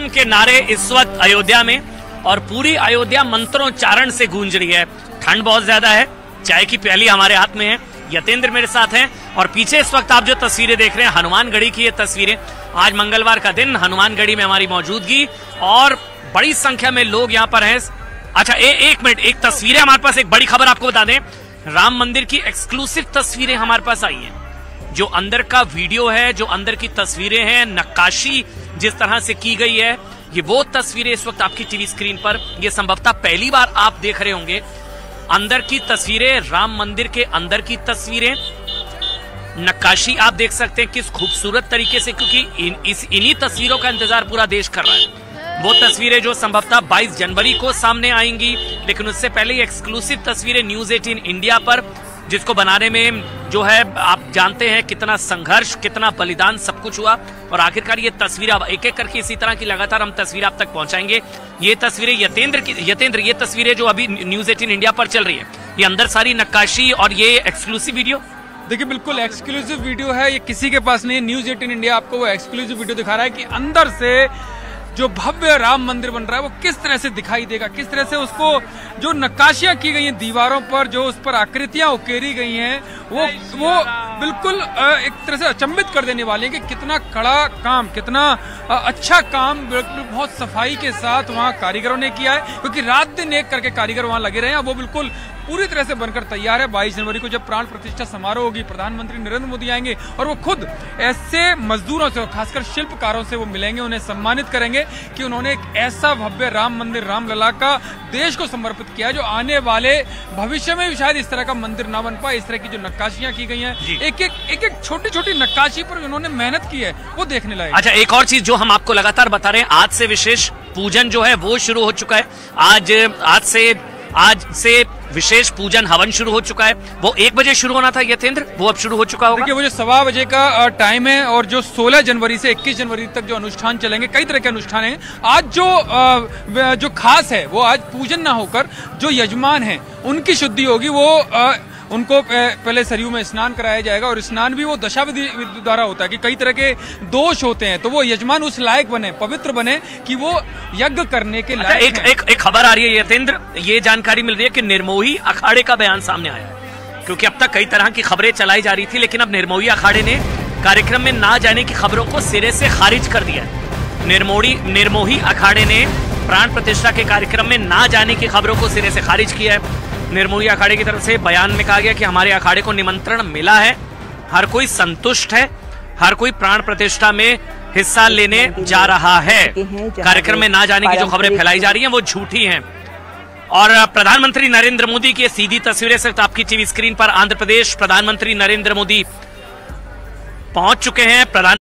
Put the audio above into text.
राम के नारे इस वक्त अयोध्या में और पूरी अयोध्या मंत्रोच्चारण से गूंज रही है। ठंड बहुत ज्यादा है, चाय की प्याली हमारे हाथ में है, यतेंद्र मेरे साथ हैं और पीछे इस वक्त आप जो तस्वीरें देख रहे हैं हनुमानगढ़ी की ये तस्वीरें। आज मंगलवार का दिन, हनुमानगढ़ी में हमारी मौजूदगी और बड़ी संख्या में लोग यहाँ पर हैं। अच्छा एक मिनट, एक तस्वीरें हमारे पास, एक बड़ी खबर आपको बता दें, राम मंदिर की एक्सक्लूसिव तस्वीरें हमारे पास आई हैं। जो अंदर का वीडियो है, जो अंदर की तस्वीरें हैं, नक्काशी जिस तरह से की गई है, ये वो तस्वीरें इस वक्त आपकी टीवी स्क्रीन पर ये संभवतः पहली बार आप देख रहे होंगे। अंदर की तस्वीरें, राम मंदिर के अंदर की तस्वीरें, नक्काशी आप देख सकते हैं किस खूबसूरत तरीके से, क्योंकि इन्हीं तस्वीरों का इंतजार पूरा देश कर रहा है। वो तस्वीरें जो संभवतः 22 जनवरी को सामने आएंगी, लेकिन उससे पहले एक्सक्लूसिव तस्वीरें न्यूज़ 18 इंडिया पर, जिसको बनाने में जो है आप जानते हैं कितना संघर्ष, कितना बलिदान सब कुछ हुआ और आखिरकार ये तस्वीर अब एक एक करके इसी तरह की लगातार हम तस्वीर आप तक पहुंचाएंगे। ये तस्वीरें यतेंद्र ये तस्वीरें जो अभी न्यूज़ 18 इंडिया पर चल रही है, ये अंदर सारी नक्काशी और ये एक्सक्लूसिव वीडियो देखिए, बिल्कुल एक्सक्लूसिव वीडियो है, ये किसी के पास नहीं। न्यूज़ 18 इंडिया आपको वो एक्सक्लूसिव वीडियो दिखा रहा है कि अंदर से जो भव्य राम मंदिर बन रहा है वो किस तरह से दिखाई देगा, किस तरह से उसको जो नक्काशियां की गई हैं दीवारों पर, जो उस पर आकृतियां उकेरी गई हैं, वो बिल्कुल एक तरह से अचंभित कर देने वाली है कि कितना कड़ा काम, कितना अच्छा काम बहुत सफाई के साथ वहाँ कारीगरों ने किया है, क्योंकि रात दिन एक करके कारीगर वहाँ लगे रहे हैं। वो बिल्कुल पूरी तरह से बनकर तैयार है। 22 जनवरी को जब प्राण प्रतिष्ठा समारोह होगी, प्रधानमंत्री नरेंद्र मोदी आएंगे और वो खुद ऐसे मजदूरों से, खासकर शिल्पकारों से वो मिलेंगे, उन्हें सम्मानित करेंगे कि उन्होंने एक ऐसा भव्य राम मंदिर रामलला का देश को समर्पित किया जो आने वाले भविष्य में भी शायद इस तरह का मंदिर ना बन पाए। इस तरह की जो नक्काशियां की गई हैं, एक छोटी छोटी नक्काशी पर उन्होंने मेहनत की है, वो देखने लायक। अच्छा एक और चीज जो हम आपको लगातार बता रहे हैं, आज से विशेष पूजन जो है वो शुरू हो चुका है। आज से विशेष पूजन हवन शुरू हो चुका है। वो 1 बजे शुरू होना था यतेंद्र, वो अब शुरू हो चुका होगा। देखिए वो जो 1:15 बजे का टाइम है और जो 16 जनवरी से 21 जनवरी तक जो अनुष्ठान चलेंगे, कई तरह के अनुष्ठान हैं। आज जो खास है वो आज पूजन ना होकर जो यजमान हैं उनकी शुद्धि होगी। वो उनको पहले सरयू में स्नान कराया जाएगा और स्नान भी वो दशाविधि द्वारा होता है कि कई तरह के दोष होते हैं, तो वो यजमान उस लायक बने, पवित्र बने कि वो यज्ञ करने के लायक। एक खबर आ रही है यतेंद्र, ये जानकारी मिल रही है कि निर्मोही अखाड़े का बयान सामने आया है, क्योंकि अब तक कई तरह की खबरें चलाई जा रही थी, लेकिन अब निर्मोही अखाड़े ने कार्यक्रम में ना जाने की खबरों को सिरे से खारिज कर दिया है। निर्मोही अखाड़े ने प्राण प्रतिष्ठा के कार्यक्रम में ना जाने की खबरों को सिरे से खारिज किया है। निर्मोही अखाड़े की तरफ से बयान में कहा गया कि हमारे अखाड़े को निमंत्रण मिला है, हर कोई संतुष्ट है, हर कोई प्राण प्रतिष्ठा में हिस्सा लेने जा रहा है। कार्यक्रम में ना जाने की जो खबरें फैलाई जा रही हैं वो झूठी हैं। और प्रधानमंत्री नरेंद्र मोदी की सीधी तस्वीरें सिर्फ आपकी टीवी स्क्रीन पर। आंध्र प्रदेश प्रधानमंत्री नरेंद्र मोदी पहुंच चुके हैं।